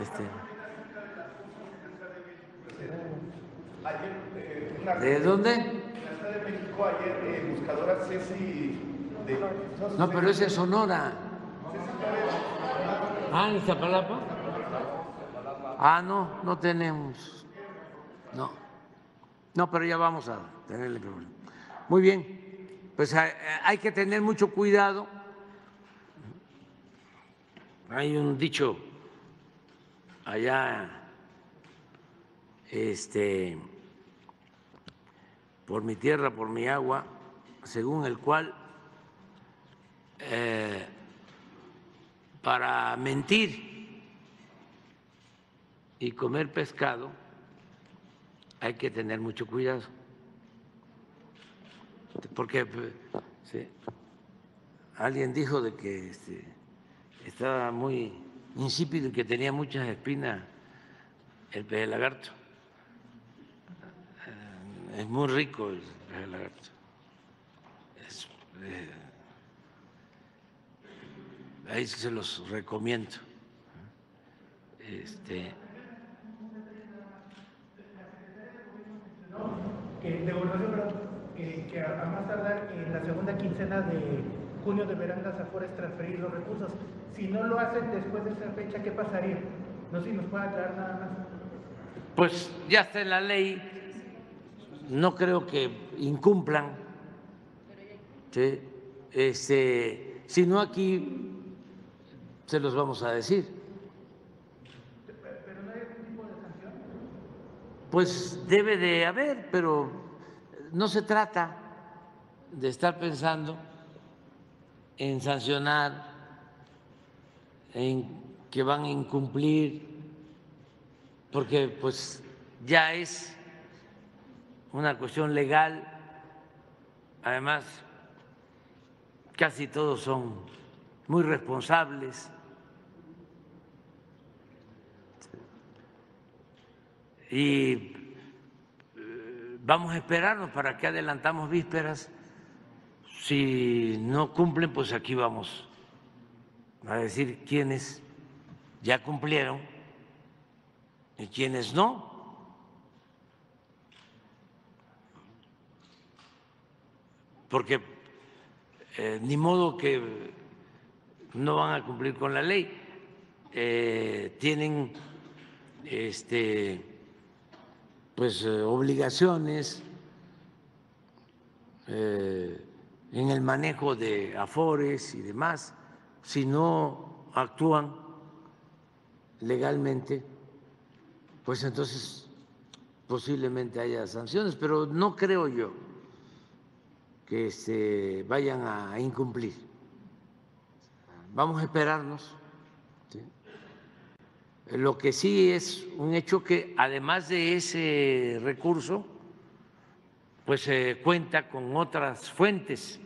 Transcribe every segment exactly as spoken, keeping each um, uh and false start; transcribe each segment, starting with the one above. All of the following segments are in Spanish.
Este. ¿De dónde? La Ciudad de México ayer, eh, buscadora Ceci. De... No, pero esa es Sonora. Ah, ¿en Iztapalapa? Ah, no, no tenemos. No. No, pero ya vamos a tener el problema. Muy bien, pues hay que tener mucho cuidado. Hay un dicho allá, este, por mi tierra, por mi agua, según el cual eh, para mentir y comer pescado hay que tener mucho cuidado, porque sí, alguien dijo de que este, estaba muy insípido y que tenía muchas espinas el pejelagarto. Es muy rico el pejelagarto. Es, eh, ahí se los recomiendo. Este. Que de que, que a más tardar en la segunda quincena de junio deberán las AFORES transferir los recursos. Si no lo hacen después de esa fecha, ¿qué pasaría? No sé si nos puede aclarar nada más. Pues ya está en la ley, no creo que incumplan. ¿Sí? Este, si no, aquí se los vamos a decir. ¿Pero no hay algún tipo de sanción? Pues debe de haber, pero no se trata de estar pensando en sancionar, en que van a incumplir, porque pues ya es una cuestión legal. Además, casi todos son muy responsables y vamos a esperarnos para que adelantamos vísperas. Si no cumplen, pues aquí vamos a decir quiénes ya cumplieron y quiénes no. Porque eh, ni modo que no van a cumplir con la ley. Eh, tienen este, pues, eh, obligaciones. Eh, en el manejo de AFORES y demás, si no actúan legalmente, pues entonces posiblemente haya sanciones, pero no creo yo que se vayan a incumplir. Vamos a esperarnos. ¿Sí? Lo que sí es un hecho que además de ese recurso, pues se eh, cuenta con otras fuentes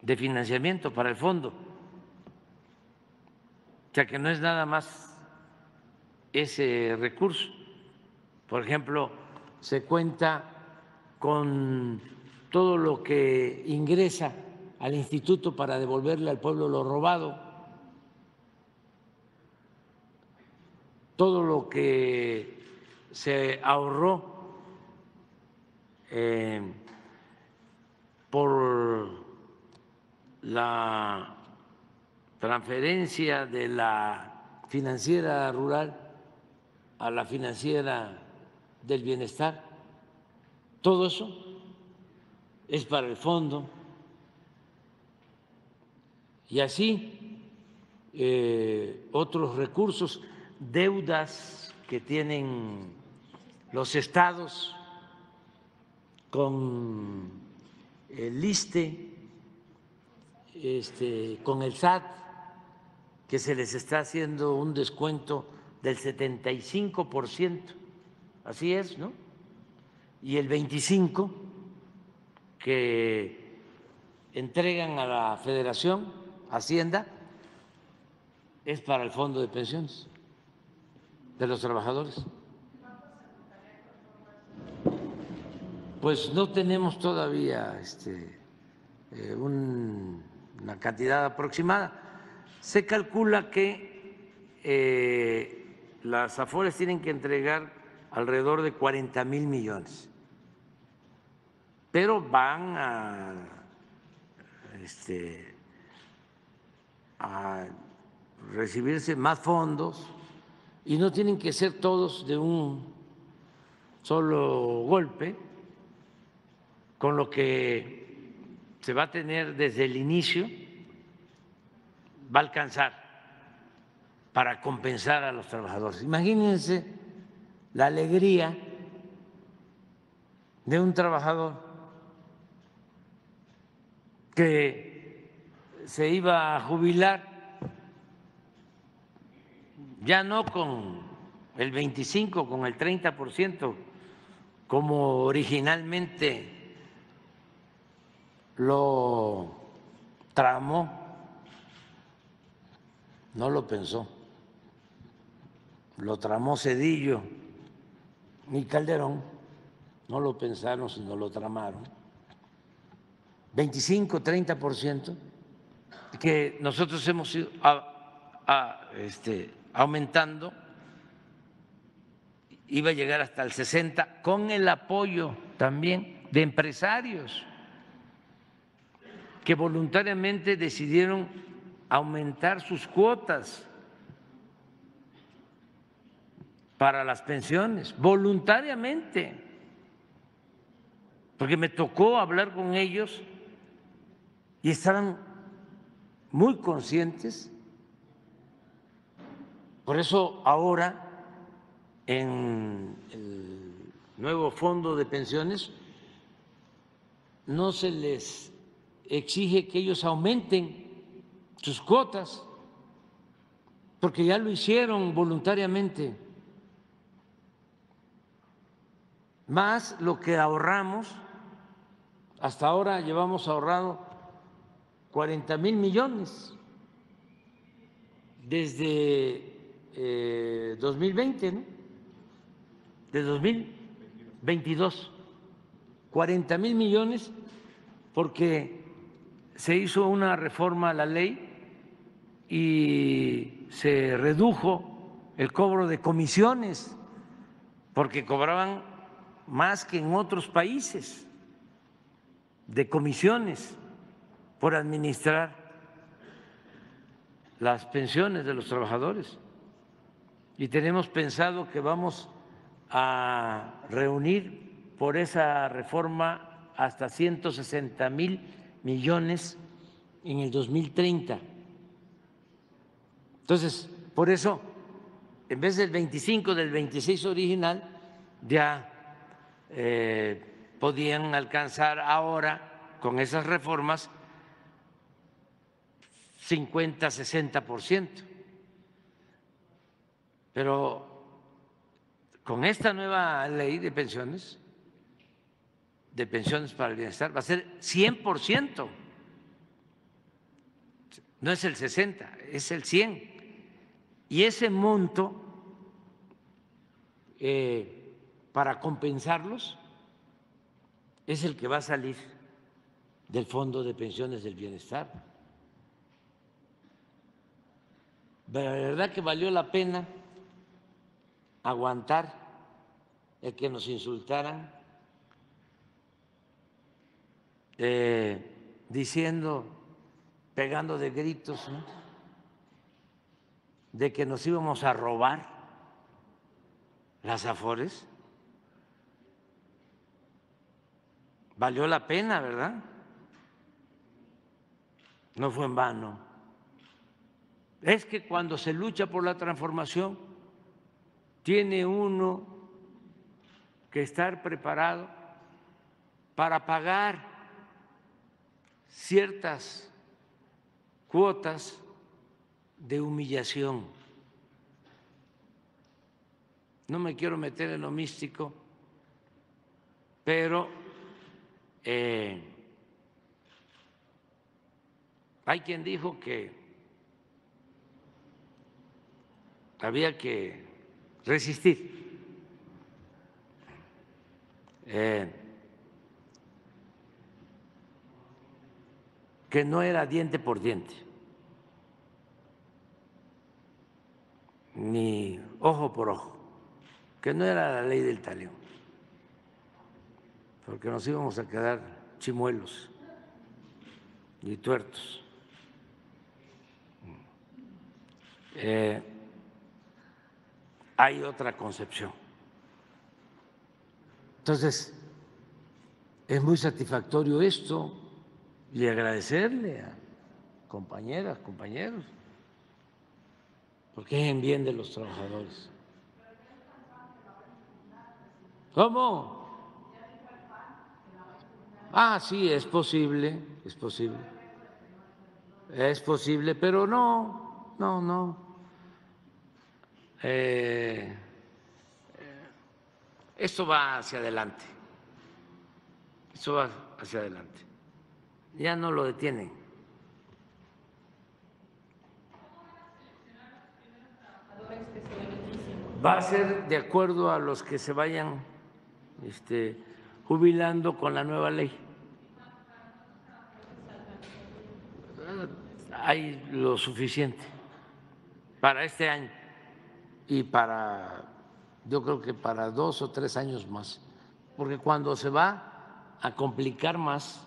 de financiamiento para el fondo. O sea que no es nada más ese recurso. Por ejemplo, se cuenta con todo lo que ingresa al instituto para devolverle al pueblo lo robado, todo lo que se ahorró Eh, por la transferencia de la financiera rural a la financiera del bienestar, todo eso es para el fondo. Y así eh, otros recursos, deudas que tienen los estados con el ISSSTE, este, con el S A T, que se les está haciendo un descuento del setenta y cinco por ciento, así es, ¿no? Y el veinticinco por ciento que entregan a la Federación, Hacienda, es para el fondo de pensiones de los trabajadores. Pues no tenemos todavía este, eh, un, una cantidad aproximada. Se calcula que eh, las AFORES tienen que entregar alrededor de cuarenta mil millones, pero van a, este, a recibirse más fondos y no tienen que ser todos de un solo golpe, con lo que se va a tener desde el inicio, va a alcanzar para compensar a los trabajadores. Imagínense la alegría de un trabajador que se iba a jubilar ya no con el veinticinco, con el treinta por ciento, como originalmente lo tramó, no lo pensó, lo tramó Cedillo y Calderón, no lo pensaron sino lo tramaron, veinticinco, treinta por ciento, que nosotros hemos ido a, a, este, aumentando, iba a llegar hasta el sesenta, con el apoyo también de empresarios que voluntariamente decidieron aumentar sus cuotas para las pensiones, voluntariamente, porque me tocó hablar con ellos y estaban muy conscientes. Por eso ahora en el nuevo fondo de pensiones no se les exige que ellos aumenten sus cuotas, porque ya lo hicieron voluntariamente, más lo que ahorramos. Hasta ahora llevamos ahorrado cuarenta mil millones desde Eh, dos mil veinte, ¿no? De dos mil veintidós, cuarenta mil millones, porque se hizo una reforma a la ley y se redujo el cobro de comisiones, porque cobraban más que en otros países de comisiones por administrar las pensiones de los trabajadores. Y tenemos pensado que vamos a reunir por esa reforma hasta ciento sesenta mil millones en el dos mil treinta. Entonces, por eso, en vez del veinticinco, del veintiséis original, ya eh, podían alcanzar ahora, con esas reformas, cincuenta, sesenta por ciento. Pero con esta nueva ley de pensiones, de pensiones para el bienestar, va a ser cien por ciento, no es el sesenta, es el cien. Y ese monto, eh, para compensarlos, es el que va a salir del Fondo de Pensiones del Bienestar. Pero la verdad que valió la pena aguantar el que nos insultaran eh, diciendo, pegando de gritos, ¿no?, de que nos íbamos a robar las AFORES. Valió la pena, ¿verdad? No fue en vano. Es que cuando se lucha por la transformación, tiene uno que estar preparado para pagar ciertas cuotas de humillación. No me quiero meter en lo místico, pero eh, hay quien dijo que había que resistir. Eh, que no era diente por diente. ni ojo por ojo, que no era la ley del talión, porque nos íbamos a quedar chimuelos y tuertos. Eh, hay otra concepción. Entonces, es muy satisfactorio esto y agradecerle a compañeras, compañeros, porque es en bien de los trabajadores. ¿Cómo? Ah, sí, es posible, es posible, es posible, pero no, no, no. Eh, esto va hacia adelante, esto va hacia adelante, ya no lo detienen. Va a ser de acuerdo a los que se vayan este, jubilando con la nueva ley. Hay lo suficiente para este año y para, yo creo que para dos o tres años más, porque cuando se va a complicar más,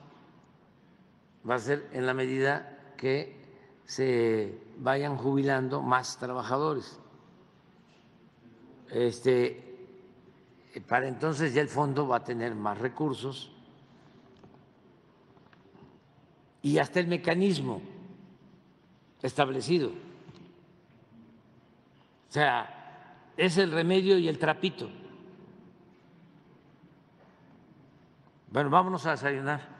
va a ser en la medida que se vayan jubilando más trabajadores. Este, para entonces ya el fondo va a tener más recursos y hasta el mecanismo establecido. O sea, es el remedio y el trapito. Bueno, vámonos a desayunar.